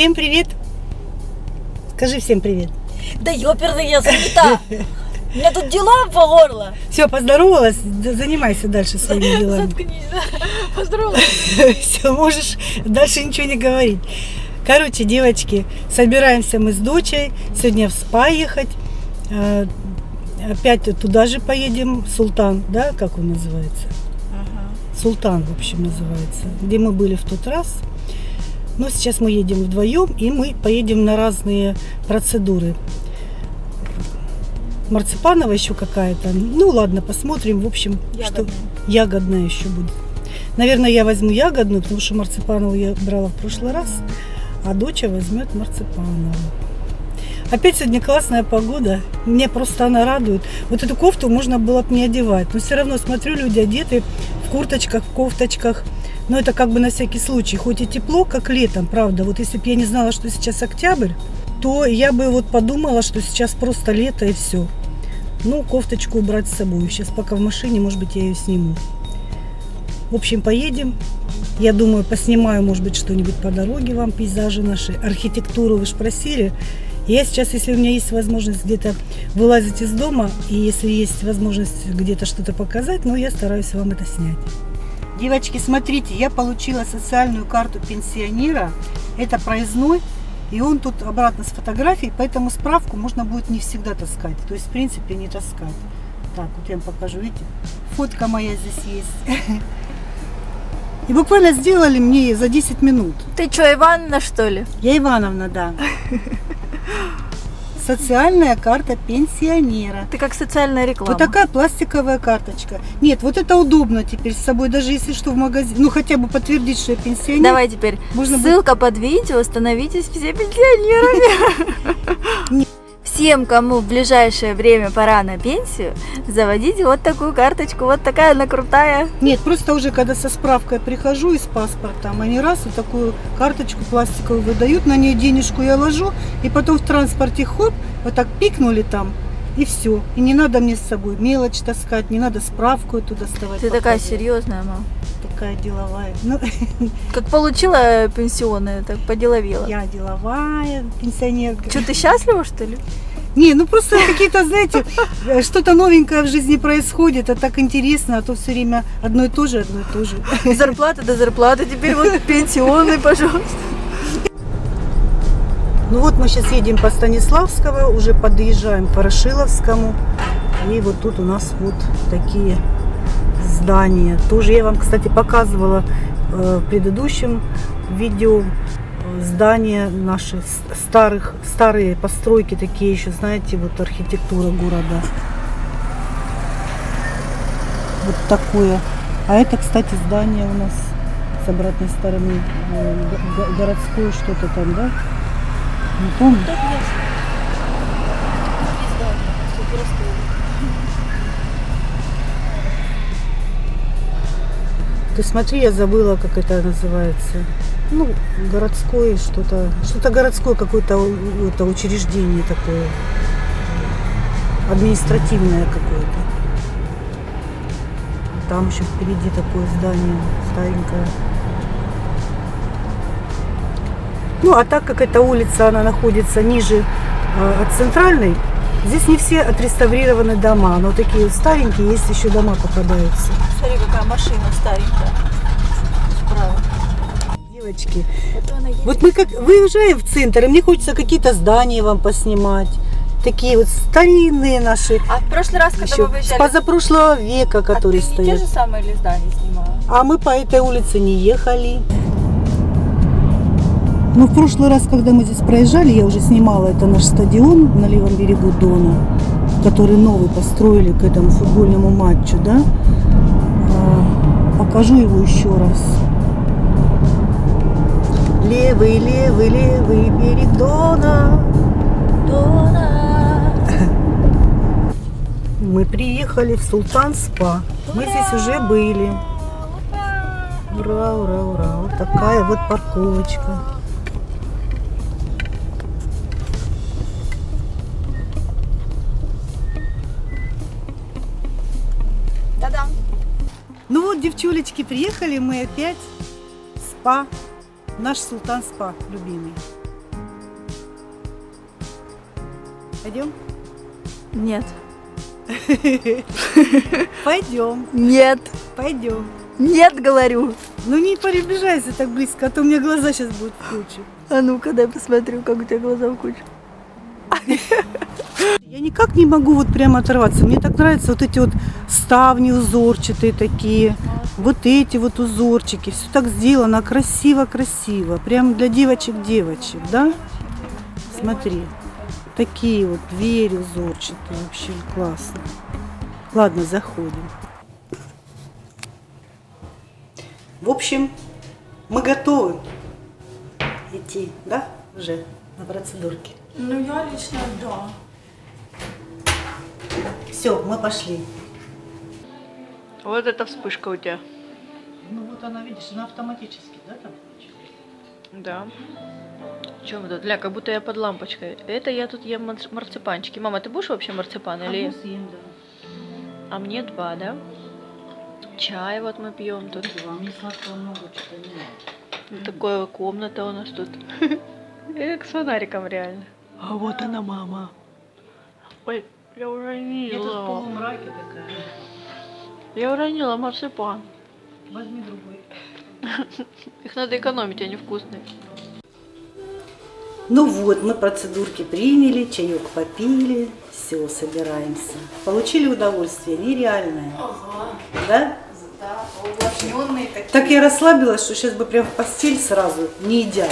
Всем привет. Скажи всем привет. Да ёперный я занята. У меня тут дела по горло. Все, поздоровалась, занимайся дальше своими делами. Заткнись, да. Поздоровалась. Все, можешь дальше ничего не говорить. Короче, девочки, собираемся мы с дочей. Сегодня в спа ехать. Опять туда же поедем. Султан, да, как он называется? Султан, в общем, называется. Где мы были в тот раз. Но сейчас мы едем вдвоем, и мы поедем на разные процедуры. Марципанова еще какая-то. Ну ладно, посмотрим. В общем, ягодная. Что ягодная еще будет. Наверное, я возьму ягодную, потому что марципанову я брала в прошлый раз, а доча возьмет марципанову. Опять сегодня классная погода. Мне просто она радует. Вот эту кофту можно было бы не одевать. Но все равно смотрю, люди одеты в курточках, в кофточках. Но это как бы на всякий случай. Хоть и тепло, как летом, правда. Вот если бы я не знала, что сейчас октябрь, то я бы вот подумала, что сейчас просто лето и все. Ну, кофточку убрать с собой. Сейчас пока в машине, может быть, я ее сниму. В общем, поедем. Я думаю, поснимаю, может быть, что-нибудь по дороге вам, пейзажи наши. Архитектуру вы же просили. Я сейчас, если у меня есть возможность где-то вылазить из дома, и если есть возможность где-то что-то показать, ну, я стараюсь вам это снять. Девочки, смотрите, я получила социальную карту пенсионера. Это проездной, и он тут обратно с фотографией, поэтому справку можно будет не всегда таскать. То есть, в принципе, не таскать. Так, вот я вам покажу, видите, фотка моя здесь есть. И буквально сделали мне за 10 минут. Ты что, Ивановна, что ли? Я Ивановна, да. Социальная карта пенсионера. Ты как социальная реклама. Вот такая пластиковая карточка. Нет, вот это удобно теперь с собой, даже если что в магазин. Ну, хотя бы подтвердить, что я пенсионер. Давай теперь. Можно ссылка под видео. Становитесь все пенсионерами. Всем, кому в ближайшее время пора на пенсию, заводите вот такую карточку. Вот такая она крутая. Нет, просто уже когда со справкой прихожу и с паспортом, они раз вот такую карточку пластиковую выдают, на нее денежку я ложу, и потом в транспорте хоп, вот так пикнули там, и все. И не надо мне с собой мелочь таскать, не надо справку эту доставать. Ты такая серьезная, мама. Такая деловая. Ну, как получила пенсионную, так поделовела. Я деловая, пенсионерка. Что, ты счастлива, что ли? Не, ну просто какие-то, знаете, что-то новенькое в жизни происходит, а так интересно, а то все время одно и то же, одно и то же. Зарплата до зарплаты, теперь вот пенсионный, пожалуйста. Ну вот мы сейчас едем по Станиславскому, уже подъезжаем по Рашиловскому, и вот тут у нас вот такие здания. Тоже я вам, кстати, показывала в предыдущем видео. Здания наши старые постройки, такие еще, знаете, вот архитектура города. Вот такое. А это, кстати, здание у нас с обратной стороны. Городское что-то там, да? Не помню. Ты смотри, я забыла, как это называется. Ну, городское что-то. Что-то городское, какое-то учреждение такое. Административное какое-то. Там еще впереди такое здание старенькое. Ну, а так как эта улица, она находится ниже от центральной, здесь не все отреставрированы дома. Но такие вот старенькие, есть еще дома попадаются. Смотри, какая машина старенькая. Справа. Девочки, вот мы как выезжаем в центр, и мне хочется какие-то здания вам поснимать. Такие вот старинные наши. А в прошлый раз, когда мы выезжали... Позапрошлого века, которые стоят. А ты не те же самые ли здания снимала? А мы по этой улице не ехали. Ну, в прошлый раз, когда мы здесь проезжали, я уже снимала. Это наш стадион на левом берегу Дона, который новый построили к этому футбольному матчу, да? Покажу его еще раз. Левый, левый, левый берег Дона. Дона. Мы приехали в Султан Спа. Мы здесь уже были. Ура, ура, ура. Вот такая вот парковочка. Да-да. Ну вот, девчулечки, приехали мы опять в спа. Наш Султан Спа, любимый. Пойдем? Нет. Пойдем. Нет. Пойдем. Нет, говорю. Ну не приближайся так близко, а то у меня глаза сейчас будут в куче. А ну-ка, дай посмотрю, как у тебя глаза в куче. Я никак не могу вот прямо оторваться. Мне так нравятся вот эти вот ставни узорчатые такие. Вот эти вот узорчики. Все так сделано красиво-красиво. Прям для девочек-девочек, да? Смотри. Такие вот двери узорчатые. Вообще классно. Ладно, заходим. В общем, мы готовы идти, да, уже на процедурке? Ну, я лично, да. Все, мы пошли. Вот эта вспышка у тебя. Ну, вот она, видишь, она автоматически, да, там? Да. Чем это? Ля, как будто я под лампочкой. Это я тут ем марципанчики. Мама, ты будешь вообще марципан или... Одну съем, да. А мне два, да? Чай вот мы пьем тут. А мне сладкого много, что-то не надо. Вот такая комната у нас тут. С фонариком реально. А вот она, мама. Ой, я уронила. Я тут в полумраке такая. Я уронила марципан. Возьми другой. Их надо экономить, они вкусные. Ну вот, мы процедурки приняли, чаек попили. Все, собираемся. Получили удовольствие нереальное. Ага. Да? Да, увлажненные такие. Так я расслабилась, что сейчас бы прям в постель сразу, не идя.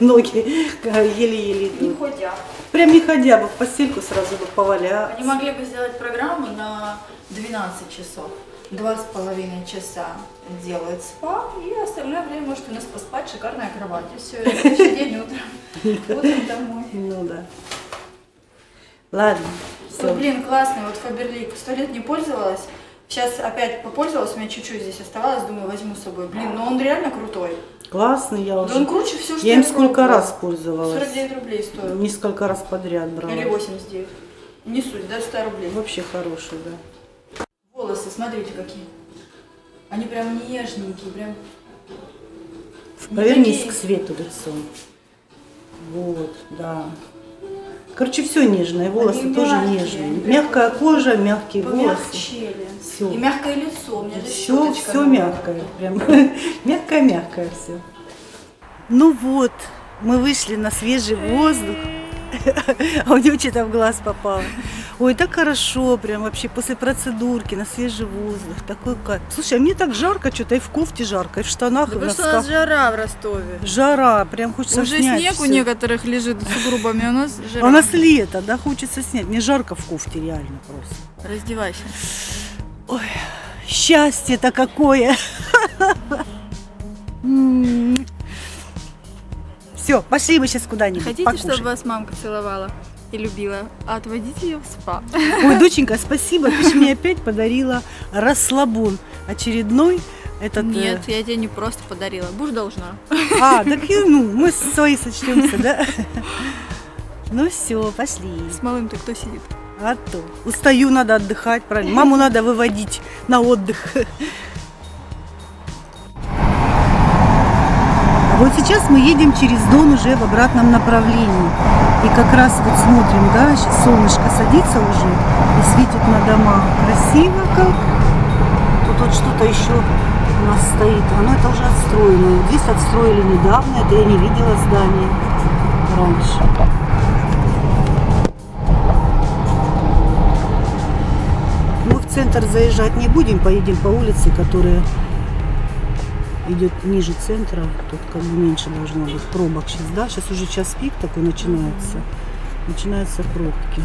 Ноги еле-еле идут. Не ходя. Прям не ходя бы в постельку сразу бы поваляться. Они могли бы сделать программу на 12 часов. 2,5 часа делает спа, и остальное время может у нас поспать шикарная кровать. И все, следующий день утром. Утром домой. Ну да. Ладно. Блин, классный, вот Фаберлик. 100 лет не пользовалась. Сейчас опять попользовалась, у меня чуть-чуть здесь оставалось, думаю, возьму с собой. Блин, но он реально крутой. Классный, я уже... Да он круче все, что я им сколько раз пользовалась. 49 рублей стоит. Несколько раз подряд брала. Или 89. Не суть, даже 100 рублей. Вообще хороший, да. Волосы, смотрите, какие. Они прям нежненькие, прям... Повернись к свету лицом. Вот, да. Короче, все нежное, волосы они тоже нежные. Мягкая кожа, мягкие волосы. Все. И мягкое лицо. У меня все, все мягкое. Прям мягкое-мягкое все. Ну вот, мы вышли на свежий воздух. А у него что-то в глаз попало. Ой, так хорошо, прям вообще после процедурки на свежий воздух. Такой кайф. Слушай, а мне так жарко что-то, и в кофте жарко, и в штанах, да, и в носках. Потому что у нас жара в Ростове. Жара, прям хочется уже снять. Уже снег все. У некоторых лежит с сугробами, а у нас жара. А у нас лето, да, хочется снять. Мне жарко в кофте, реально просто. Раздевайся. Ой, счастье-то какое. Все, пошли мы сейчас куда-нибудь. Хотите, покушать? Чтобы вас мамка целовала? И любила, а отводите ее в спа. Ой, доченька, спасибо, ты же мне опять подарила расслабон очередной. Этот... Нет, я тебе не просто подарила, будешь должна. А, так и ну, мы свои сочтемся, да? Ну все, пошли. С малым-то кто сидит? А то. Устаю, надо отдыхать, правильно. Маму надо выводить на отдых. Вот сейчас мы едем через Дон уже в обратном направлении. И как раз вот смотрим, да, сейчас солнышко садится уже и светит на дома. Красиво как. Тут вот что-то еще у нас стоит. Оно это уже отстроено. Здесь отстроили недавно, это я не видела здание раньше. Мы в центр заезжать не будем, поедем по улице, которая... идет ниже центра, тут как бы меньше должно быть пробок сейчас, да? Сейчас уже час пик такой начинается, начинаются пробки.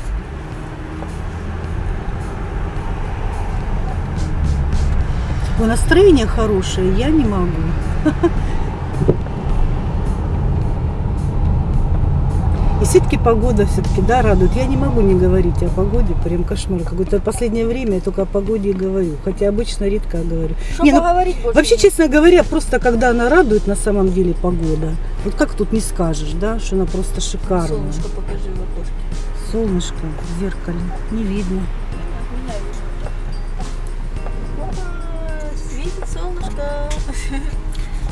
Ой, настроение хорошее, я не могу. И все-таки погода все-таки, да, радует. Я не могу не говорить о погоде, прям кошмар. Какое-то последнее время я только о погоде и говорю. Хотя обычно редко говорю. Не, ну, вообще, честно говоря, просто когда она радует на самом деле погода. Вот как тут не скажешь, да, что она просто шикарная. Солнышко покажи в окошке. Солнышко в зеркале. Не видно. Светит солнышко.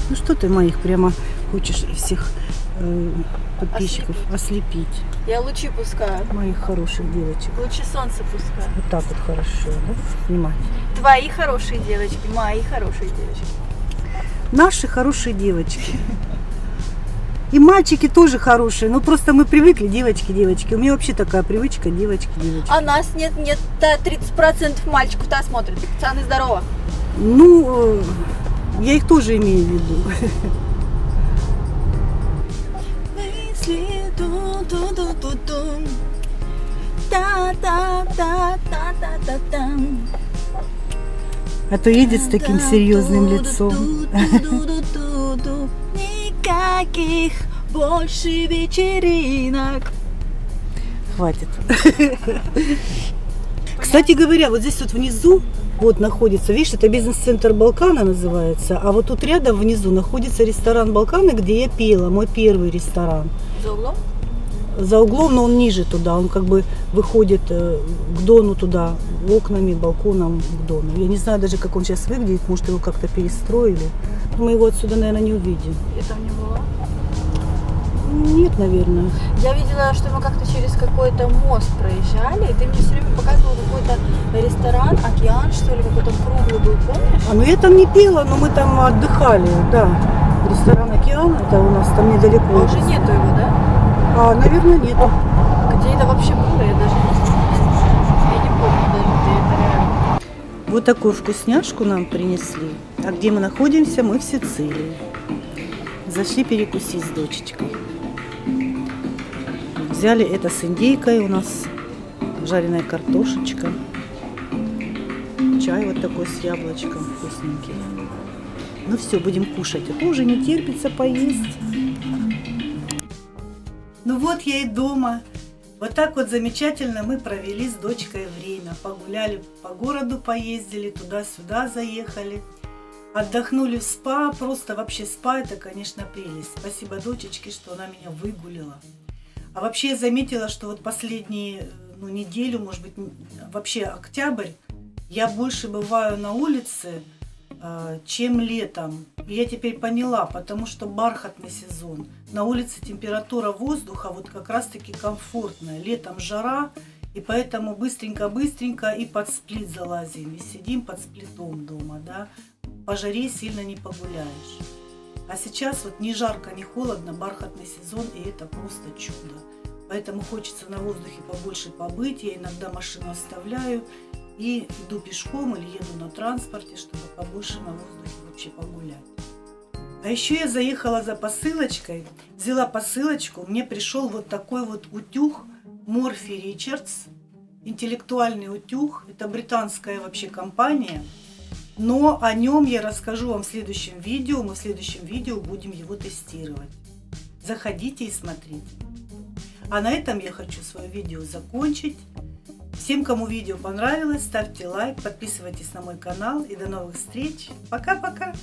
Ну что ты моих прямо хочешь всех подписчиков ослепить. Я лучи пускаю. Моих хороших девочек. Лучи солнца пускаю. Вот так вот хорошо, да? Снимать. Твои хорошие девочки, мои хорошие девочки. Наши хорошие девочки. И мальчики тоже хорошие, но просто мы привыкли, девочки. У меня вообще такая привычка, девочки. А нас нет, 30% мальчиков-то смотрят. Пацаны, здорово. Ну, я их тоже имею в виду. А то едет с таким серьезным лицом. Никаких больше вечеринок. Хватит. Кстати говоря, вот здесь вот внизу вот находится, видишь, это бизнес-центр Балкана называется, а вот тут рядом внизу находится ресторан Балкана, где я пела, мой первый ресторан. За углом? За углом, но он ниже туда, он как бы выходит к Дону туда, окнами, балконом к Дону. Я не знаю даже, как он сейчас выглядит, может, его как-то перестроили. Мы его отсюда, наверное, не увидим. Я там не была? Нет, наверное. Я видела, что мы как-то через какой-то мост проезжали, и ты мне все время показывала какой-то ресторан, Океан, что ли, какой-то круглый был, помнишь? А, ну я там не пела, но мы там отдыхали, да. Ресторан Океан, это у нас там недалеко. А уже нету его, да? А, наверное, нет. Где это вообще было, я даже не знаю. Я не помню даже, где это реально. Вот такую вкусняшку нам принесли. А где мы находимся? Мы в Сицилии. Зашли перекусить с дочечкой. Взяли это с индейкой, у нас жареная картошечка. Чай вот такой с яблочком вкусненький. Ну все, будем кушать. А то уже не терпится поесть. Ну вот я и дома. Вот так вот замечательно мы провели с дочкой время. Погуляли по городу, поездили, туда-сюда заехали. Отдохнули в спа. Просто вообще спа — это, конечно, прелесть. Спасибо дочечке, что она меня выгулила. А вообще я заметила, что вот последние, ну, неделю, может быть, вообще октябрь, я больше бываю на улице, чем летом. И я теперь поняла, потому что бархатный сезон. На улице температура воздуха вот как раз-таки комфортная. Летом жара, и поэтому быстренько-быстренько и под сплит залазим. И сидим под сплитом дома, да. По жаре сильно не погуляешь. А сейчас вот ни жарко, ни холодно, бархатный сезон, и это просто чудо. Поэтому хочется на воздухе побольше побыть. Я иногда машину оставляю и иду пешком или еду на транспорте, чтобы побольше на воздухе вообще погулять. А еще я заехала за посылочкой, взяла посылочку. Мне пришел вот такой вот утюг Морфи Ричардс, интеллектуальный утюг. Это британская вообще компания. Но о нем я расскажу вам в следующем видео. Мы в следующем видео будем его тестировать. Заходите и смотрите. А на этом я хочу свое видео закончить. Всем, кому видео понравилось, ставьте лайк, подписывайтесь на мой канал. И до новых встреч. Пока-пока!